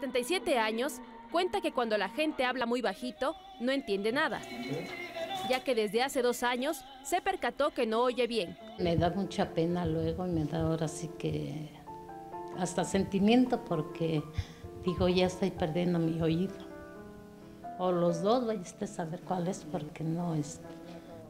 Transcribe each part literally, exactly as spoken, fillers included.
setenta y siete años, cuenta que cuando la gente habla muy bajito, no entiende nada, ya que desde hace dos años se percató que no oye bien. Me da mucha pena luego y me da ahora sí que hasta sentimiento, porque digo, ya estoy perdiendo mi oído. O los dos, vaya usted a saber cuál es, porque no es.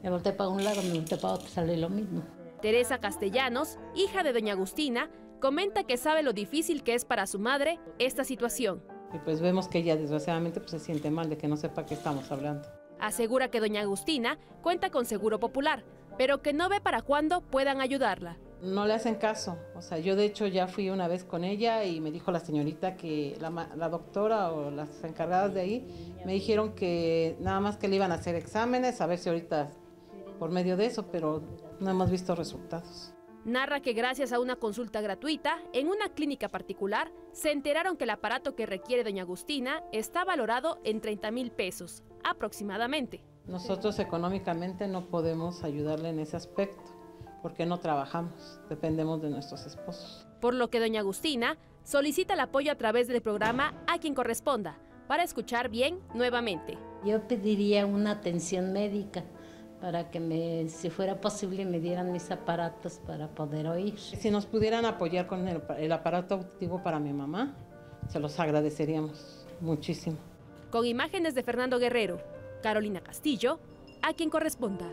Me volteé para un lado, me volteé para otro, sale lo mismo. Teresa Castellanos, hija de doña Agustina, comenta que sabe lo difícil que es para su madre esta situación. Y pues vemos que ella desgraciadamente pues se siente mal de que no sepa qué estamos hablando. Asegura que doña Agustina cuenta con Seguro Popular, pero que no ve para cuándo puedan ayudarla. No le hacen caso, o sea, yo de hecho ya fui una vez con ella y me dijo la señorita que la, la doctora o las encargadas de ahí me dijeron que nada más que le iban a hacer exámenes, a ver si ahorita por medio de eso, pero no hemos visto resultados. Narra que gracias a una consulta gratuita en una clínica particular se enteraron que el aparato que requiere doña Agustina está valorado en treinta mil pesos aproximadamente. Nosotros económicamente no podemos ayudarle en ese aspecto porque no trabajamos, dependemos de nuestros esposos. Por lo que doña Agustina solicita el apoyo a través del programa A Quien Corresponda para escuchar bien nuevamente. Yo pediría una atención médica, para que me, si fuera posible me dieran mis aparatos para poder oír. Si nos pudieran apoyar con el, el aparato auditivo para mi mamá, se los agradeceríamos muchísimo. Con imágenes de Fernando Guerrero, Carolina Castillo, A Quien Corresponda.